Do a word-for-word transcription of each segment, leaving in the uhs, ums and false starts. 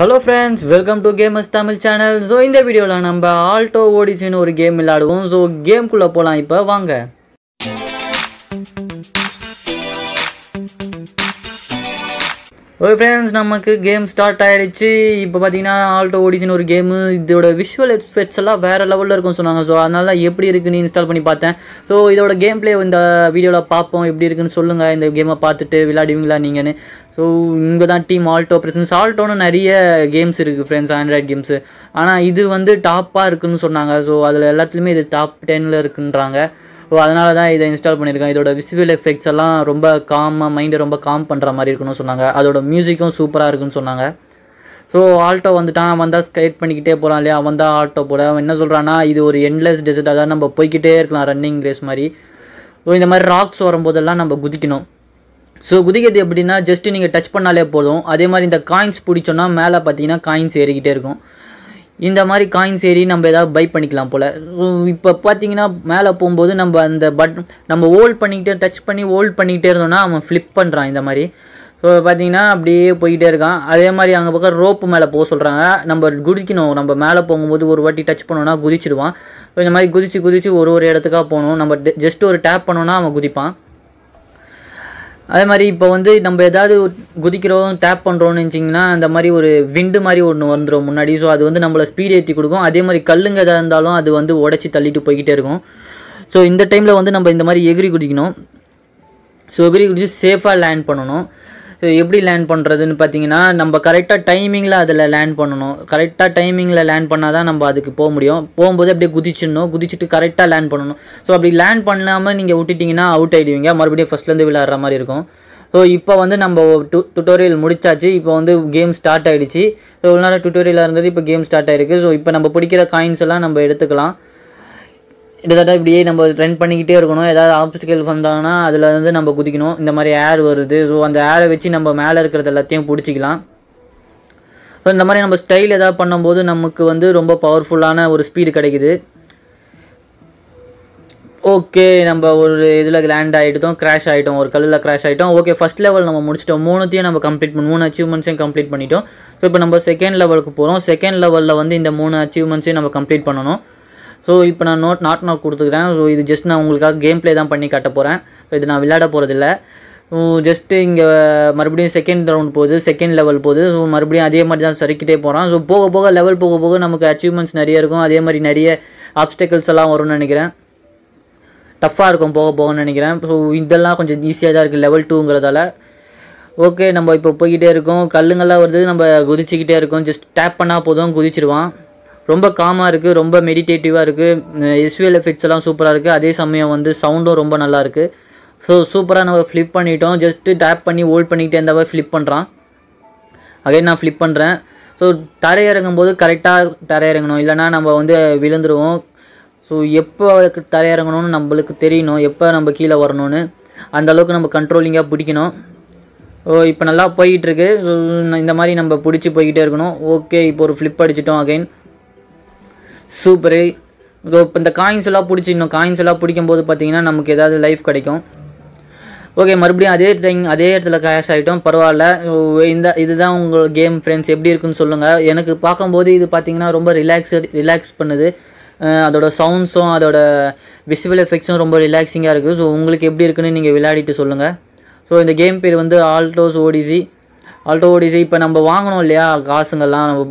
Hello friends welcome to gamers Tamil channel. So in video number Alto Odyssey और game विलाडुவோம்। So game குள்ள போலாம், இப்ப வாங்க। ओके फ्रेंड्स, नमक गेम स्टार्ट आयिडुच्चु। इप्पो पाथीना आल्टो ओडिसी और गेम इदோட विजुअल एफेक्ट्स எல்லாம் வேற லெவல்ல இருக்குன்னு சொன்னாங்க। சோ அதனால எப்படி இருக்குன்னு இன்ஸ்டால் பண்ணி பார்த்தேன்। சோ இதோட கேம் ப்ளே இந்த வீடியோல பாப்போம், எப்படி இருக்குன்னு சொல்லுங்க। இந்த கேமை பார்த்துட்டு விளையாடுவீங்களா நீங்கன்னு। सो इन்க தான் டீம் ஆல்டோ பிரசன்ஸ்। ஆல்டோன நிறைய கேம்ஸ் இருக்கு फ्रेंड्स, Android गेम्स। ஆனா இது வந்து டாப்பா இருக்குன்னு சொன்னாங்க। சோ அதுல எல்லாத்துலயுமே இது டாப் டென்ல இருக்குன்றாங்க। ஓ அதனால தான் இதை இன்ஸ்டால் பண்ணியிருக்கேன்। இதோட விசுவல் எஃபெக்ட்ஸ் எல்லாம் ரொம்ப காமாக, மைண்டை ரொம்ப காம் பண்ணுற மாதிரி இருக்குன்னு சொன்னாங்க। அதோட மியூசிக்கும் சூப்பராக இருக்குன்னு சொன்னாங்க। ஸோ ஆல்ட்டோ வந்துட்டான், அவன் தான் ஸ்கேட் பண்ணிக்கிட்டே போகலாம் இல்லையா, அவன் தான் ஆல்ட்டோ போல। அவன் என்ன சொல்கிறான்னா, இது ஒரு எண்ட்லெஸ் டெசர்ட், அதாவது நம்ம போய்கிட்டே இருக்கலாம் ரன்னிங் ரேஸ் மாதிரி। ஸோ இந்த மாதிரி ராக்ஸ் வரும்போதெல்லாம் நம்ம குதிக்கணும்। ஸோ குதிக்கிறது எப்படின்னா, ஜஸ்ட்டு நீங்கள் டச் பண்ணாலே போதும்। அதே மாதிரி இந்த காயின்ஸ் பிடிச்சோன்னா மேலே பார்த்தீங்கன்னா காயின்ஸ் ஏறிக்கிட்டே இருக்கும்। இந்த மாதிரி காயின்ஸ் ஏறி நம்ம ஏதாவது பை பண்ணிக்கலாம் போல்। ஸோ இப்போ பார்த்தீங்கன்னா மேலே போகும்போது நம்ம அந்த பட் நம்ம ஹோல்ட் பண்ணிக்கிட்டே டச் பண்ணி ஹோல்ட் பண்ணிக்கிட்டே இருந்தோம்னா அவன் ஃப்ளிப் பண்ணுறான் இந்த மாதிரி। ஸோ பார்த்தீங்கன்னா அப்படியே போய்கிட்டே இருக்கான்। அதே மாதிரி அங்கே பக்கம் ரோப்பு மேலே போக சொல்கிறாங்க, நம்ம குதிக்கணும்। நம்ம மேலே போகும்போது ஒரு வாட்டி டச் பண்ணோன்னா குதிச்சிடுவான்। ஸோ இந்த மாதிரி குதிச்சு குதிச்சு ஒரு ஒரு இடத்துக்காக போகணும்। நம்ம ஜஸ்ட் ஒரு டேப் பண்ணோன்னா அவன் குதிப்பான்। அதே மாதிரி இப்போ வந்து நம்ம ஏதாவது குதிக்கிறோம் டேப் பண்ணுறோன்னு நினச்சிங்கன்னா அந்த மாதிரி ஒரு விண்டு மாதிரி ஒன்று வந்துடும் முன்னாடி। ஸோ அது வந்து நம்மளை ஸ்பீடு ஏற்றி கொடுக்கும்। அதே மாதிரி கல்லுங்க எதாக இருந்தாலும் அது வந்து உடச்சி தள்ளிட்டு போய்கிட்டே இருக்கும்। ஸோ இந்த டைமில் வந்து நம்ம இந்த மாதிரி எகிரி குதிக்கணும்। ஸோ எகிரி குதிச்சு சேஃபாக லேண்ட் பண்ணணும்। ஸோ எப்படி லேண்ட் பண்ணுறதுன்னு பார்த்தீங்கன்னா, நம்ம கரெக்டாக டைமிங்கில் அதில் லேண்ட் பண்ணணும்। கரெக்டாக டைமிங்கில் லேண்ட் பண்ணால் தான் நம்ம அதுக்கு போக முடியும்। போகும்போது அப்படியே குதிச்சிடணும், குதிச்சுட்டு கரெக்டாக லேண்ட் பண்ணணும்। ஸோ அப்படி லேண்ட் பண்ணாமல் நீங்கள் விட்டுட்டிங்கன்னா அவுட் ஆகிடுவீங்க, மறுபடியும் ஃபஸ்ட்லேருந்து விளையாடுற மாதிரி இருக்கும்। ஸோ இப்போ வந்து நம்ம டு டுட்டோரியல் முடிச்சாச்சு, இப்போ வந்து கேம் ஸ்டார்ட் ஆகிடுச்சு। ஸோ ஒரு நாள் டுட்டோரியலாக இருந்தது, இப்போ கேம் ஸ்டார்ட் ஆகிருக்கு। ஸோ இப்போ நம்ம பிடிக்கிற காயின்ஸ் எல்லாம் நம்ம எடுத்துக்கலாம்। கிட்டத்தட்ட இப்படியே நம்ம ரன் பண்ணிக்கிட்டே இருக்கணும்। ஏதாவது ஆப்ஸ்டிக்கல் வந்தாங்கன்னா அதில் வந்து நம்ம குதிக்கணும்। இந்த மாதிரி ஏர் வருது, ஸோ அந்த ஏரை வச்சு நம்ம மேலே இருக்கிறது எல்லாத்தையும் பிடிச்சிக்கலாம்। ஸோ இந்த மாதிரி நம்ம ஸ்டைல் எதாவது பண்ணும்போது நமக்கு வந்து ரொம்ப பவர்ஃபுல்லான ஒரு ஸ்பீடு கிடைக்குது। ஓகே, நம்ம ஒரு இதில் லேண்ட் ஆகிட்டோம், கிராஷ் ஆகிட்டோம், ஒரு கல்லில் கிராஷ் ஆகிட்டோம்। ஓகே, ஃபஸ்ட் லெவல் நம்ம முடிச்சிட்டோம், மூணுத்தையும் நம்ம கம்ப்ளீட் பண்ண மூணு அச்சீவ்மெண்ட்ஸையும் கம்ப்ளீட் பண்ணிட்டோம்। ஸோ இப்போ நம்ம செகண்ட் லெவலுக்கு போகிறோம்। செகண்ட் லெவலில் வந்து இந்த மூணு அச்சீவ்மெண்ட்ஸையும் நம்ம கம்ப்ளீட் பண்ணணும்। ஸோ இப்போ நான் நோட் நாட் நாட் கொடுத்துக்கிறேன்। ஸோ இது ஜஸ்ட் நான் உங்களுக்காக கேம் ப்ளே தான் பண்ணி காட்ட போகிறேன்। ஸோ இது நான் விளையாட போகிறதில்ல, ஜஸ்ட்டு இங்கே மறுபடியும் செகண்ட் ரவுண்ட் போகுது, செகண்ட் லெவல் போகுது। ஸோ மறுபடியும் அதே மாதிரி தான் சரிக்கிட்டே போகிறான்। ஸோ போக போக லெவல் போக போக நமக்கு அச்சீவ்மெண்ட்ஸ் நிறைய இருக்கும்। அதே மாதிரி நிறைய ஆப்ஸ்டக்கிள்ஸ் எல்லாம் வரும்னு நினைக்கிறேன், டஃப்பாக இருக்கும் போக போகன்னு நினைக்கிறேன்। ஸோ இதெல்லாம் கொஞ்சம் ஈஸியாக தான் இருக்குது லெவல் டூங்கிறதால। ஓகே, நம்ம இப்போ போய்கிட்டே இருக்கோம், கல்லுங்கள்லாம் வருது, நம்ம குதிச்சிக்கிட்டே இருக்கோம்। ஜஸ்ட் டேப் பண்ணால் போதும் குதிச்சிடுவான்। ரொம்ப காமாக இருக்குது, ரொம்ப மெடிடேட்டிவாக இருக்குது, விசுவல் எஃபெக்ட்ஸ் எல்லாம் சூப்பராக இருக்குது। அதே சமயம் வந்து சவுண்டும் ரொம்ப நல்லா இருக்குது। ஸோ சூப்பராக நம்ம ஃப்ளிப் பண்ணிட்டோம், ஜஸ்ட்டு டேப் பண்ணி ஹோல்ட் பண்ணிக்கிட்டே இருந்தாவே ஃப்ளிப் பண்ணுறான்। அதே நான் ஃப்ளிப் பண்ணுறேன்। ஸோ தரையிறங்கும்போது கரெக்டாக தரையிறங்கணும், இல்லைனா நம்ம வந்து விழுந்துருவோம்। ஸோ எப்போ தரையிறங்கணும்னு நம்மளுக்கு தெரியணும், எப்போ நம்ம கீழே வரணும்னு அந்தளவுக்கு நம்ம கண்ட்ரோலிங்காக பிடிக்கணும்। ஓ இப்போ நல்லா போய்கிட்ருக்கு। ஸோ இந்த மாதிரி நம்ம பிடிச்சி போய்கிட்டே இருக்கணும்। ஓகே, இப்போ ஒரு ஃப்ளிப் அடிச்சிட்டோம் அகைன், சூப்பரு। ஸோ இப்போ இந்த காயின்ஸ் எல்லாம் பிடிச்சிடணும், காயின்ஸ் எல்லாம் பிடிக்கும்போது பார்த்தீங்கன்னா நமக்கு ஏதாவது லைஃப் கிடைக்கும்। ஓகே, மறுபடியும் அதே டைம் அதே இடத்துல கிராஷ் ஆகிட்டோம், பரவாயில்ல। இந்த இதுதான் உங்கள் கேம் ஃப்ரெண்ட்ஸ், எப்படி இருக்குன்னு சொல்லுங்கள்। எனக்கு பார்க்கும்போது இது பார்த்தீங்கன்னா ரொம்ப ரிலாக்ஸ் ரிலாக்ஸ் பண்ணுது। அதோடய சவுண்ட்ஸும் அதோட விசுவல் எஃபெக்ட்ஸும் ரொம்ப ரிலாக்ஸிங்காக இருக்குது। ஸோ உங்களுக்கு எப்படி இருக்குன்னு நீங்கள் விளையாடிட்டு சொல்லுங்கள்। ஸோ இந்த கேம் பேர் வந்து ஆல்டோஸ் ஓடிசி, ஆல்டோ ஓடிசி। இப்போ நம்ம வாங்கணும் இல்லையா காசுங்கள்லாம், நம்ம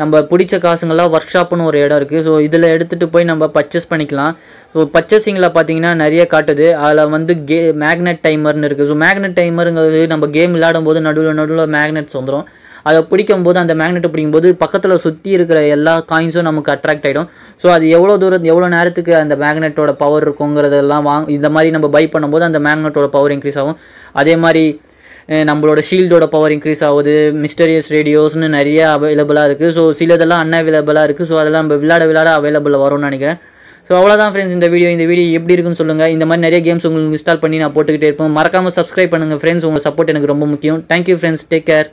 நம்ம பிடிச்ச காசுங்கள்லாம் ஒர்க் ஷாப்புன்னு ஒரு இடம் இருக்குது। ஸோ இதில் எடுத்துகிட்டு போய் நம்ம பர்ச்சேஸ் பண்ணிக்கலாம்। ஸோ பர்ச்சேசிங்கில் பார்த்தீங்கன்னா நிறைய காட்டுது, அதில் வந்து கே மேக்னெட் டைமர்னு இருக்குது। ஸோ மேக்னெட் டைமருங்கிறது நம்ம கேம் விளையாடும் போது நடுவில் நடுவில் மேக்னெட்ஸ் வந்துடும், அதை பிடிக்கும்போது அந்த மேக்னெட்டை பிடிக்கும்போது பக்கத்தில் சுற்றி இருக்கிற எல்லா காயின்ஸும் நமக்கு அட்ராக்ட் ஆகிடும்। ஸோ அது எவ்வளோ தூரம் எவ்வளோ நேரத்துக்கு அந்த மேக்னெட்டோட பவர் இருக்குங்கிறதெல்லாம் வாங் இந்த மாதிரி நம்ம பை பண்ணும்போது அந்த மேக்னெட்டோட பவர் இன்க்ரீஸ் ஆகும்। அதே மாதிரி நம்மளோட ஷீல்டோட பவர் இன்க்ரீஸ் ஆகுது। மிஸ்டீரியஸ் ரேடியோஸ்னு நிறைய அவைலபிளாக இருக்குது। ஸோ சிலதெல்லாம் அன்அவைலபிளாக இருக்குது। ஸோ அதெல்லாம் நம்ம விளையாட விளையாட அவைலபிளாக வரும்னு நினைக்கிறேன்। ஸோ அவ்வளோதான் ஃப்ரெண்ட்ஸ் இந்த வீடியோ, இந்த வீடியோ எப்படி இருக்குன்னு சொல்லுங்கள்। இந்த மாதிரி நிறைய கேம்ஸ் உங்களுக்கு இன்ஸ்டால் பண்ணி நான் போட்டுக்கிட்டே இருப்போம்। மறக்காமல் சப்ஸ்கிரைப் பண்ணுங்கள் ஃப்ரெண்ட்ஸ், உங்கள் சப்போர்ட் எனக்கு ரொம்ப முக்கியம்। Thank you friends, take care.